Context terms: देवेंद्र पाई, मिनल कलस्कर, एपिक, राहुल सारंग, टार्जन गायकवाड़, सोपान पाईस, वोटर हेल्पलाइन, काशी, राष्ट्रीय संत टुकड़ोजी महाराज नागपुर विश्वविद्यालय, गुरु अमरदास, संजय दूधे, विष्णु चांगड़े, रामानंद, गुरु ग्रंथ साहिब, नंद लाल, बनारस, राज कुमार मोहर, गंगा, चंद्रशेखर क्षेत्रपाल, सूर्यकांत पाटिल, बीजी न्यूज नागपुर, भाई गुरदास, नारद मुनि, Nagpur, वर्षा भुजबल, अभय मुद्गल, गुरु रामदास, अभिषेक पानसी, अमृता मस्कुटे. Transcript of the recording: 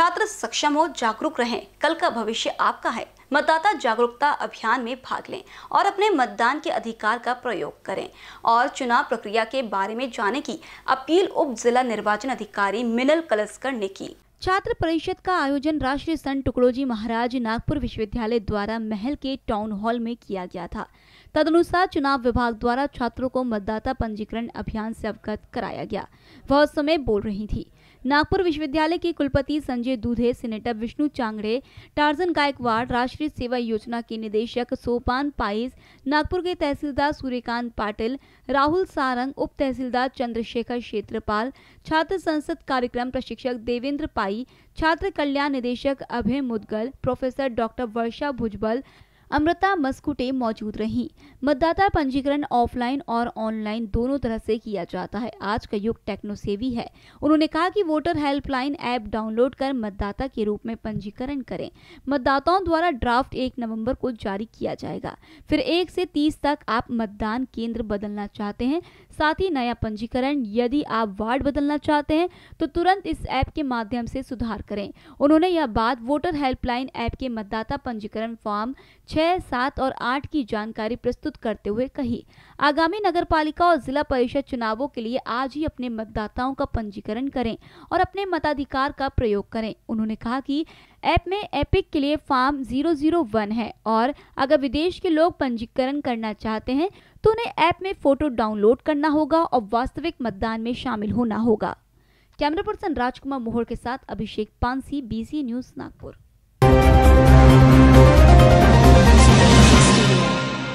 छात्र सक्षम हो, जागरूक रहें, कल का भविष्य आपका है। मतदाता जागरूकता अभियान में भाग लें और अपने मतदान के अधिकार का प्रयोग करें और चुनाव प्रक्रिया के बारे में जाने की अपील उप जिला निर्वाचन अधिकारी मिनल कलस्कर ने की। छात्र परिषद का आयोजन राष्ट्रीय संत टुकड़ोजी महाराज नागपुर विश्वविद्यालय द्वारा महल के टाउन हॉल में किया गया था। तदनुसार चुनाव विभाग द्वारा छात्रों को मतदाता पंजीकरण अभियान से अवगत कराया गया। वह उस समय बोल रही थी। नागपुर विश्वविद्यालय के कुलपति संजय दूधे, सीनेटर विष्णु चांगड़े, टार्जन गायकवाड़, राष्ट्रीय सेवा योजना के निदेशक सोपान पाईस, नागपुर के तहसीलदार सूर्यकांत पाटिल, राहुल सारंग, उप तहसीलदार चंद्रशेखर क्षेत्रपाल, छात्र संसद कार्यक्रम प्रशिक्षक देवेंद्र पाई, छात्र कल्याण निदेशक अभय मुद्गल, प्रोफेसर डॉक्टर वर्षा भुजबल, अमृता मस्कुटे मौजूद रहीं। मतदाता पंजीकरण ऑफलाइन और ऑनलाइन दोनों तरह से किया जाता है। आज का युग टेक्नोसेवी है। उन्होंने कहा कि वोटर हेल्पलाइन ऐप डाउनलोड कर मतदाता के रूप में पंजीकरण करें। मतदाताओं द्वारा ड्राफ्ट 1 नवंबर को जारी किया जाएगा। फिर 1 से 30 तक आप मतदान केंद्र बदलना चाहते हैं। साथ ही नया पंजीकरण, यदि आप वार्ड बदलना चाहते हैं तो तुरंत इस ऐप के माध्यम से सुधार करें। उन्होंने यह बात वोटर हेल्पलाइन ऐप के मतदाता पंजीकरण फॉर्म 6, 7 और 8 की जानकारी प्रस्तुत करते हुए कही। आगामी नगरपालिका और जिला परिषद चुनावों के लिए आज ही अपने मतदाताओं का पंजीकरण करें और अपने मताधिकार का प्रयोग करें। उन्होंने कहा कि ऐप में एपिक के लिए फॉर्म 001 है और अगर विदेश के लोग पंजीकरण करना चाहते हैं तो उन्हें ऐप में फोटो डाउनलोड करना होगा और वास्तविक मतदान में शामिल होना होगा। कैमरा पर्सन राज कुमार मोहर के साथ अभिषेक पानसी, बीजी न्यूज नागपुर।